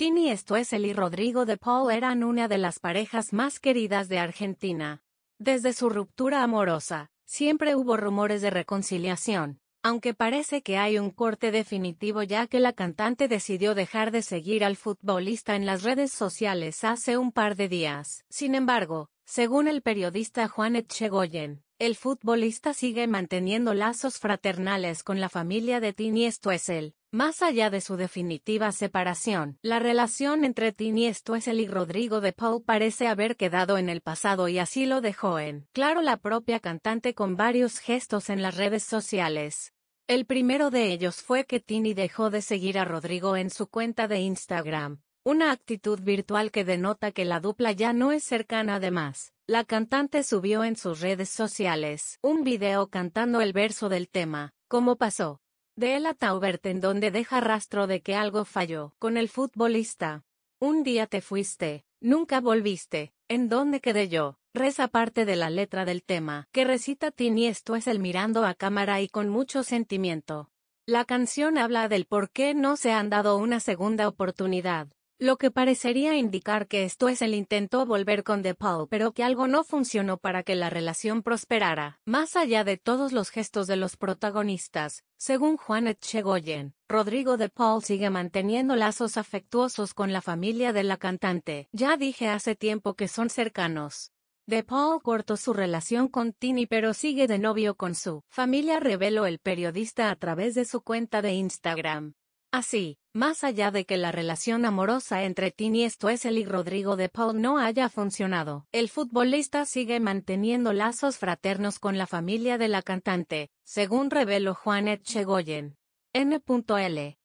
Tini Stoessel y Rodrigo de Paul eran una de las parejas más queridas de Argentina. Desde su ruptura amorosa, siempre hubo rumores de reconciliación, aunque parece que hay un corte definitivo ya que la cantante decidió dejar de seguir al futbolista en las redes sociales hace un par de días. Sin embargo, según el periodista Juan Etchegoyen, el futbolista sigue manteniendo lazos fraternales con la familia de Tini Stoessel. Más allá de su definitiva separación, la relación entre Tini Stoessel y Rodrigo de Paul parece haber quedado en el pasado y así lo dejó en claro la propia cantante con varios gestos en las redes sociales. El primero de ellos fue que Tini dejó de seguir a Rodrigo en su cuenta de Instagram, una actitud virtual que denota que la dupla ya no es cercana. Además, la cantante subió en sus redes sociales un video cantando el verso del tema, "Cómo pasó", de él a Taubert, en donde deja rastro de que algo falló con el futbolista. "Un día te fuiste, nunca volviste, ¿en dónde quedé yo?", reza parte de la letra del tema, que recita Tini Stoessel mirando a cámara y con mucho sentimiento. La canción habla del por qué no se han dado una segunda oportunidad, lo que parecería indicar que Stoessel intentó volver con De Paul pero que algo no funcionó para que la relación prosperara. Más allá de todos los gestos de los protagonistas, según Juan Etchegoyen, Rodrigo de Paul sigue manteniendo lazos afectuosos con la familia de la cantante. "Ya dije hace tiempo que son cercanos". De Paul cortó su relación con Tini pero sigue de novio con su familia, reveló el periodista a través de su cuenta de Instagram. Así, más allá de que la relación amorosa entre Tini Stoessel y Rodrigo de Paul no haya funcionado, el futbolista sigue manteniendo lazos fraternos con la familia de la cantante, según reveló Juan Etchegoyen. N.L.